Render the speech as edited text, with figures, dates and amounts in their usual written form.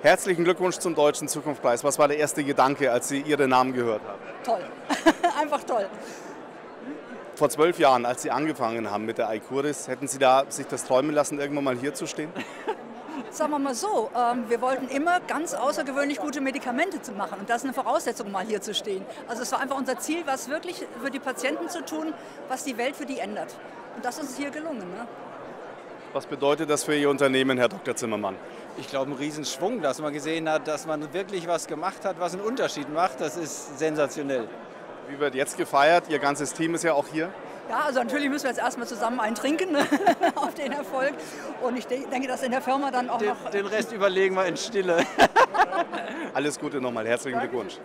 Herzlichen Glückwunsch zum Deutschen Zukunftspreis. Was war der erste Gedanke, als Sie Ihren Namen gehört haben? Toll, einfach toll. Vor 12 Jahren, als Sie angefangen haben mit der Aikuris, hätten Sie da sich das träumen lassen, irgendwann mal hier zu stehen? Sagen wir mal so, wir wollten immer ganz außergewöhnlich gute Medikamente zu machen und das ist eine Voraussetzung, mal hier zu stehen. Also es war einfach unser Ziel, was wirklich für die Patienten zu tun, was die Welt für die ändert. Und das ist hier gelungen. Ne? Was bedeutet das für Ihr Unternehmen, Herr Dr. Zimmermann? Ich glaube, ein Riesenschwung, dass man gesehen hat, dass man wirklich was gemacht hat, was einen Unterschied macht. Das ist sensationell. Wie wird jetzt gefeiert? Ihr ganzes Team ist ja auch hier. Ja, also natürlich müssen wir jetzt erstmal zusammen einen trinken, ne, auf den Erfolg. Und ich denke, dass in der Firma dann auch noch... Den Rest überlegen wir in Stille. Alles Gute nochmal. Herzlichen Glückwunsch.